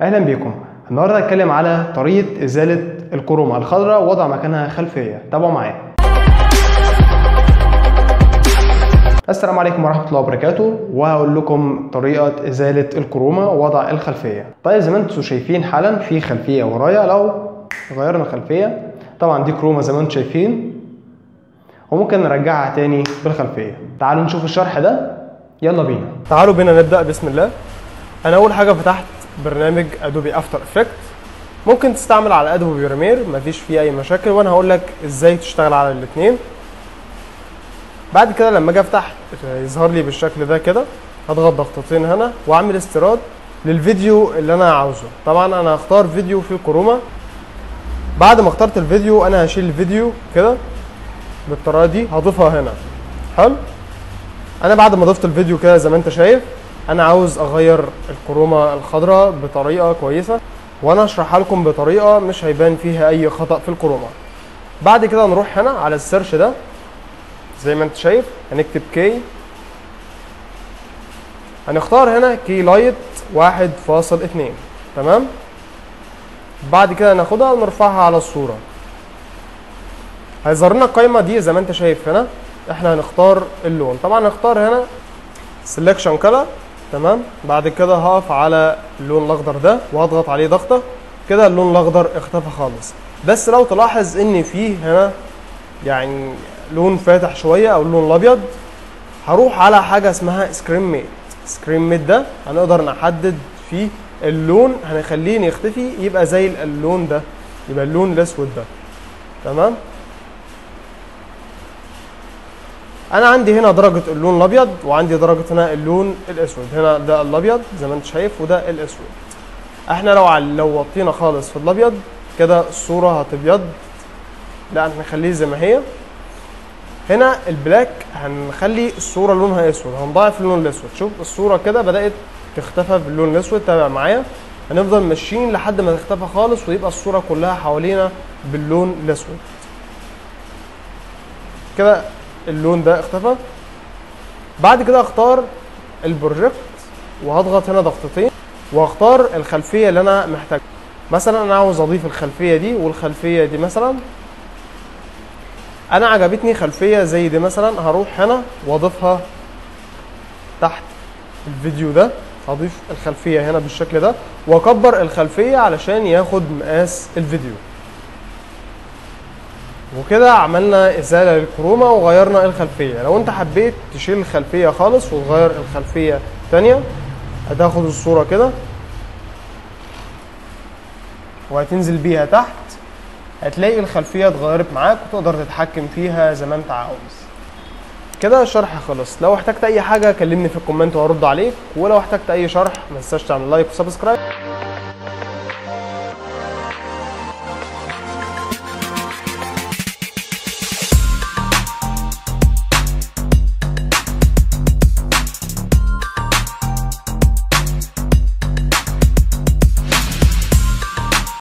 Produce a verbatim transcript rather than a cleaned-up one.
اهلا بيكم. النهارده هتكلم على طريقه ازاله الكروما الخضراء ووضع مكانها خلفيه. تابعوا معايا. السلام عليكم ورحمه الله وبركاته، وهقول لكم طريقه ازاله الكروما ووضع الخلفيه. طيب زي ما انتم شايفين حالا في خلفيه ورايا، لو غيرنا الخلفيه طبعا دي كروما زي ما انتم شايفين، وممكن نرجعها تاني بالخلفيه. تعالوا نشوف الشرح ده، يلا بينا. تعالوا بينا نبدا. بسم الله. انا اول حاجه فتحت برنامج ادوبي افتر افكت، ممكن تستعمل على ادوبي بريمير، مفيش فيه اي مشاكل، وانا هقول لك ازاي تشتغل على الاثنين. بعد كده لما اجي افتح يظهر لي بالشكل ده كده، هضغط ضغطتين هنا واعمل استيراد للفيديو اللي انا عاوزه. طبعا انا هختار فيديو في الكروما. بعد ما اخترت الفيديو انا هشيل الفيديو كده بالطريقه دي، هضيفها هنا. حلو. انا بعد ما ضفت الفيديو كده زي ما انت شايف، انا عاوز اغير الكروما الخضراء بطريقه كويسه، وانا هشرحها لكم بطريقه مش هيبان فيها اي خطا في الكروما. بعد كده نروح هنا على السيرش ده زي ما انت شايف، هنكتب كي، هنختار هنا كي لايت واحد فاصل اتنين، تمام. بعد كده ناخدها ونرفعها على الصوره، هيظهر لنا القايمه دي زي ما انت شايف. هنا احنا هنختار اللون، طبعا هنختار هنا Selection Color، تمام. بعد كده هقف على اللون الاخضر ده وهضغط عليه ضغطه كده، اللون الاخضر اختفى خالص. بس لو تلاحظ ان فيه هنا يعني لون فاتح شويه او اللون الابيض، هروح على حاجه اسمها سكرين ميت. سكرين ميت ده هنقدر نحدد فيه اللون، هنخليه يختفي يبقى زي اللون ده، يبقى اللون الاسود ده، تمام. انا عندي هنا درجه اللون الابيض، وعندي درجه هنا اللون الاسود. هنا ده الابيض زي ما انت شايف، وده الاسود. احنا لو لو وطينا خالص في الابيض كده الصوره هتبيض، لا احنا هنخليه زي ما هي. هنا البلاك هنخلي الصوره لونها اسود، هنضاعف اللون الاسود. شوف الصوره كده بدات تختفى باللون الاسود، تابع معايا. هنفضل ماشيين لحد ما تختفى خالص ويبقى الصوره كلها حوالينا باللون الاسود كده. اللون ده اختفى. بعد كده اختار البروجكت وهضغط هنا ضغطتين، واختار الخلفيه اللي انا محتاجها. مثلا انا عاوز اضيف الخلفيه دي والخلفيه دي، مثلا انا عجبتني خلفيه زي دي مثلا، هروح هنا واضيفها تحت الفيديو ده. هضيف الخلفيه هنا بالشكل ده واكبر الخلفيه علشان ياخد مقاس الفيديو، وكده عملنا ازاله للكروما وغيرنا الخلفيه. لو انت حبيت تشيل الخلفيه خالص وتغير الخلفيه تانية، هتاخد الصوره كده وهتنزل بيها تحت، هتلاقي الخلفيه اتغيرت معاك وتقدر تتحكم فيها زي ما انت عاوز. كده الشرح خلص. لو احتجت اي حاجه كلمني في الكومنت وهرد عليك، ولو احتجت اي شرح ما تنساش تعمل لايك وسبسكرايب.